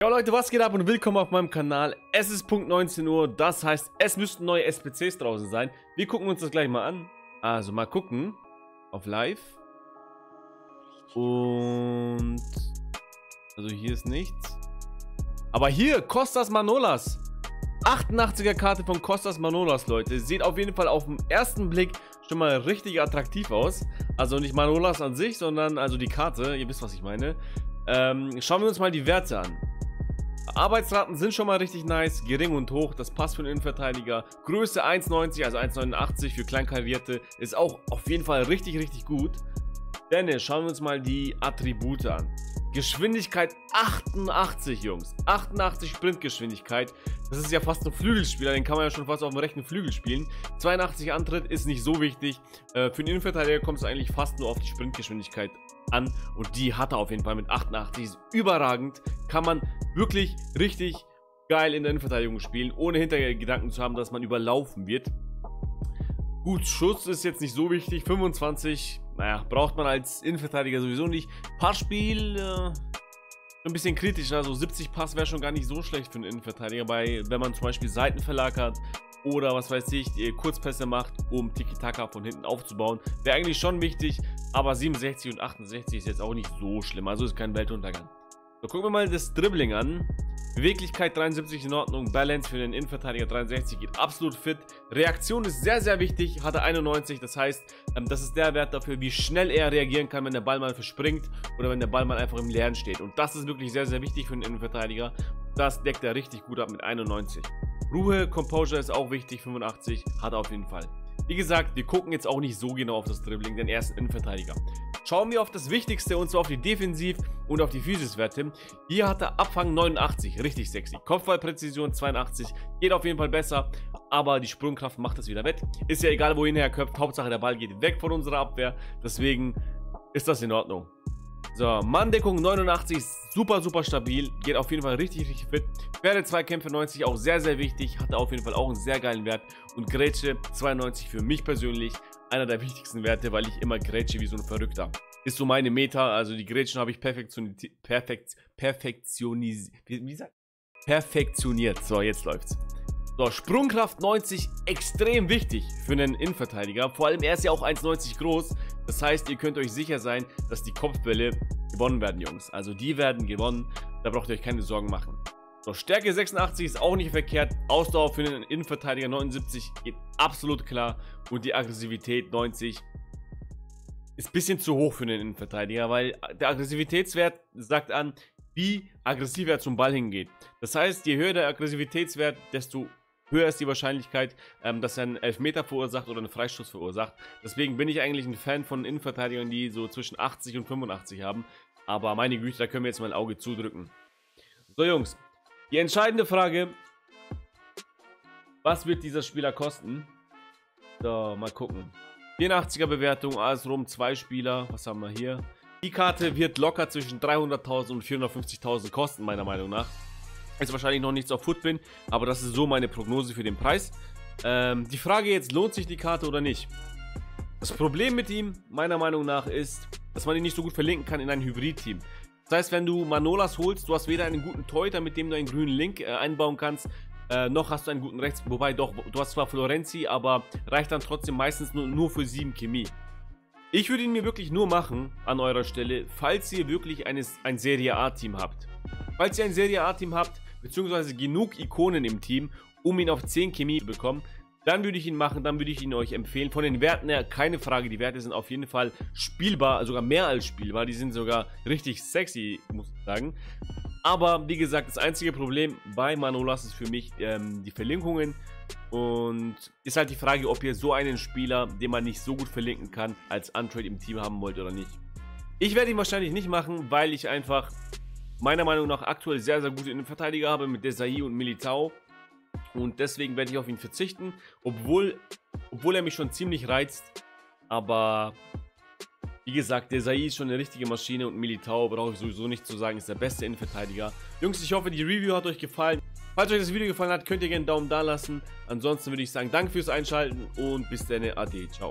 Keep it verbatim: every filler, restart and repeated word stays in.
Ja Leute, was geht ab und willkommen auf meinem Kanal. Es ist Punkt neunzehn Uhr, das heißt, es müssten neue S P Cs draußen sein. Wir gucken uns das gleich mal an. Also mal gucken auf live. Und also hier ist nichts. Aber hier, Kostas Manolas. achtundachtziger Karte von Kostas Manolas, Leute. Sieht auf jeden Fall auf den ersten Blick schon mal richtig attraktiv aus. Also nicht Manolas an sich, sondern also die Karte. Ihr wisst, was ich meine. Ähm, schauen wir uns mal die Werte an. Arbeitsraten sind schon mal richtig nice, gering und hoch, das passt für einen Innenverteidiger. Größe eins neunzig, also eins neunundachtzig für Kleinkarierte, ist auch auf jeden Fall richtig, richtig gut. Denn schauen wir uns mal die Attribute an. Geschwindigkeit achtundachtzig, Jungs. achtundachtzig Sprintgeschwindigkeit. Das ist ja fast ein Flügelspieler, den kann man ja schon fast auf dem rechten Flügel spielen. zweiundachtzig Antritt ist nicht so wichtig. Für den Innenverteidiger kommt es eigentlich fast nur auf die Sprintgeschwindigkeit an. Und die hat er auf jeden Fall mit achtundachtzig. Ist überragend. Kann man wirklich richtig geil in der Innenverteidigung spielen, ohne Hintergedanken zu haben, dass man überlaufen wird. Gut, Schuss ist jetzt nicht so wichtig. fünfundzwanzig, naja, braucht man als Innenverteidiger sowieso nicht. Passspiel, äh, ein bisschen kritisch. Also siebzig Pass wäre schon gar nicht so schlecht für einen Innenverteidiger, bei, wenn man zum Beispiel Seitenverlag hat oder was weiß ich, Kurzpässe macht, um Tiki-Taka von hinten aufzubauen. Wäre eigentlich schon wichtig, aber siebenundsechzig und achtundsechzig ist jetzt auch nicht so schlimm. Also ist kein Weltuntergang. So, gucken wir mal das Dribbling an. Beweglichkeit dreiundsiebzig in Ordnung, Balance für den Innenverteidiger dreiundsechzig, geht absolut fit. Reaktion ist sehr, sehr wichtig, hat er einundneunzig, das heißt, das ist der Wert dafür, wie schnell er reagieren kann, wenn der Ball mal verspringt oder wenn der Ball mal einfach im Leeren steht. Und das ist wirklich sehr, sehr wichtig für den Innenverteidiger. Das deckt er richtig gut ab mit einundneunzig. Ruhe, Composure ist auch wichtig, fünfundachtzig, hat er auf jeden Fall. Wie gesagt, wir gucken jetzt auch nicht so genau auf das Dribbling, den ersten Innenverteidiger. Schauen wir auf das Wichtigste, und zwar auf die Defensiv- und auf die Physis-Werte. Hier hat er Abfang neunundachtzig, richtig sexy. Kopfballpräzision zweiundachtzig, geht auf jeden Fall besser, aber die Sprungkraft macht das wieder wett. Ist ja egal, wohin er köpft, Hauptsache der Ball geht weg von unserer Abwehr, deswegen ist das in Ordnung. So, Manndeckung neunundachtzig, super, super stabil, geht auf jeden Fall richtig, richtig fit. Pferde Zweikämpfe neunzig, auch sehr, sehr wichtig, hat er auf jeden Fall auch einen sehr geilen Wert. Und Grätsche zweiundneunzig für mich persönlich einer der wichtigsten Werte, weil ich immer grätsche wie so ein Verrückter. Ist so meine Meta, also die Grätschen habe ich perfektioni- perfekt- perfektionis- wie, wie sagt? perfektioniert. So, jetzt läuft's. So, Sprungkraft neunzig, extrem wichtig für einen Innenverteidiger. Vor allem, er ist ja auch eins neunzig groß. Das heißt, ihr könnt euch sicher sein, dass die Kopfbälle gewonnen werden, Jungs. Also die werden gewonnen, da braucht ihr euch keine Sorgen machen. So, Stärke sechsundachtzig ist auch nicht verkehrt. Ausdauer für einen Innenverteidiger neunundsiebzig geht absolut klar. Und die Aggressivität neunzig ist ein bisschen zu hoch für einen Innenverteidiger, weil der Aggressivitätswert sagt an, wie aggressiv er zum Ball hingeht. Das heißt, je höher der Aggressivitätswert, desto höher ist die Wahrscheinlichkeit, ähm, dass er einen Elfmeter verursacht oder einen Freistoß verursacht. Deswegen bin ich eigentlich ein Fan von Innenverteidigern, die so zwischen achtzig und fünfundachtzig haben. Aber meine Güte, da können wir jetzt mal ein Auge zudrücken. So Jungs, die entscheidende Frage, was wird dieser Spieler kosten? So, mal gucken. vierundachtziger Bewertung, A S Rom, zwei Spieler, was haben wir hier? Die Karte wird locker zwischen dreihunderttausend und vierhundertfünfzigtausend kosten, meiner Meinung nach. Ist wahrscheinlich noch nichts auf Footbin, aber das ist so meine Prognose für den Preis. Ähm, die Frage jetzt, lohnt sich die Karte oder nicht? Das Problem mit ihm, meiner Meinung nach, ist, dass man ihn nicht so gut verlinken kann in ein Hybrid-Team. Das heißt, wenn du Manolas holst, du hast weder einen guten Torhüter, mit dem du einen grünen Link äh, einbauen kannst, äh, noch hast du einen guten Rechts... Wobei, doch, du hast zwar Florenzi, aber reicht dann trotzdem meistens nur, nur für sieben Chemie. Ich würde ihn mir wirklich nur machen, an eurer Stelle, falls ihr wirklich eines, ein Serie-A-Team habt. Falls ihr ein Serie-A-Team habt, beziehungsweise genug Ikonen im Team, um ihn auf zehn Chemie zu bekommen, dann würde ich ihn machen, dann würde ich ihn euch empfehlen. Von den Werten her, keine Frage, die Werte sind auf jeden Fall spielbar, sogar mehr als spielbar, die sind sogar richtig sexy, muss ich sagen. Aber wie gesagt, das einzige Problem bei Manolas ist für mich ähm, die Verlinkungen, und ist halt die Frage, ob ihr so einen Spieler, den man nicht so gut verlinken kann, als Untrade im Team haben wollt oder nicht. Ich werde ihn wahrscheinlich nicht machen, weil ich einfach... meiner Meinung nach aktuell sehr, sehr gute Innenverteidiger habe mit Desai und Militao. Und deswegen werde ich auf ihn verzichten, obwohl, obwohl er mich schon ziemlich reizt. Aber wie gesagt, Desai ist schon eine richtige Maschine und Militao, brauche ich sowieso nicht zu sagen, ist der beste Innenverteidiger. Jungs, ich hoffe, die Review hat euch gefallen. Falls euch das Video gefallen hat, könnt ihr gerne einen Daumen da lassen. Ansonsten würde ich sagen, danke fürs Einschalten und bis dann, ade, ciao.